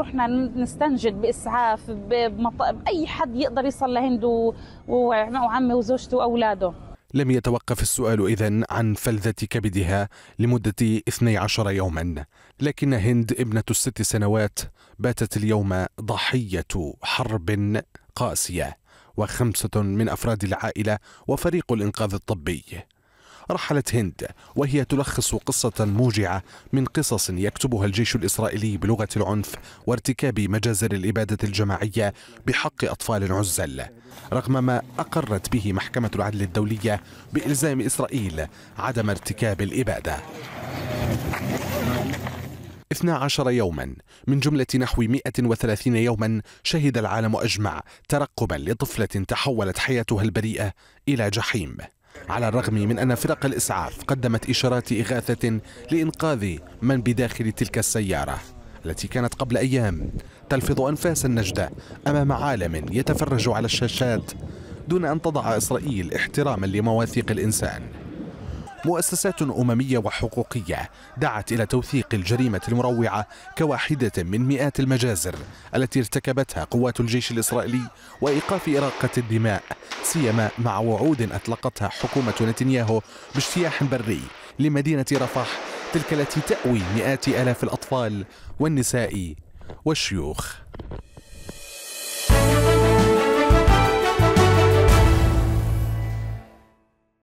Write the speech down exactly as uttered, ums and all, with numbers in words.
رحنا نستنجد باسعاف باي حد يقدر يصل لهند وعمي وزوجته واولاده. لم يتوقف السؤال إذن عن فلذة كبدها لمدة اثني عشر يوما، لكن هند ابنة الست سنوات باتت اليوم ضحية حرب قاسية، وخمسة من أفراد العائلة وفريق الإنقاذ الطبي. رحلت هند وهي تلخص قصة موجعة من قصص يكتبها الجيش الإسرائيلي بلغة العنف وارتكاب مجازر الإبادة الجماعية بحق أطفال عزل، رغم ما أقرت به محكمة العدل الدولية بإلزام إسرائيل عدم ارتكاب الإبادة. اثني عشر يوما من جملة نحو مئة وثلاثين يوما شهد العالم أجمع ترقبا لطفلة تحولت حياتها البريئة إلى جحيم، على الرغم من أن فرق الإسعاف قدمت إشارات إغاثة لإنقاذ من بداخل تلك السيارة التي كانت قبل أيام تلفظ أنفاس النجدة أمام عالم يتفرج على الشاشات دون أن تضع إسرائيل احتراما لمواثيق الإنسان. مؤسسات أممية وحقوقية دعت إلى توثيق الجريمة المروعة كواحدة من مئات المجازر التي ارتكبتها قوات الجيش الإسرائيلي وإيقاف إراقة الدماء، سيما مع وعود أطلقتها حكومة نتنياهو باجتياح بري لمدينة رفح، تلك التي تأوي مئات آلاف الأطفال والنساء والشيوخ.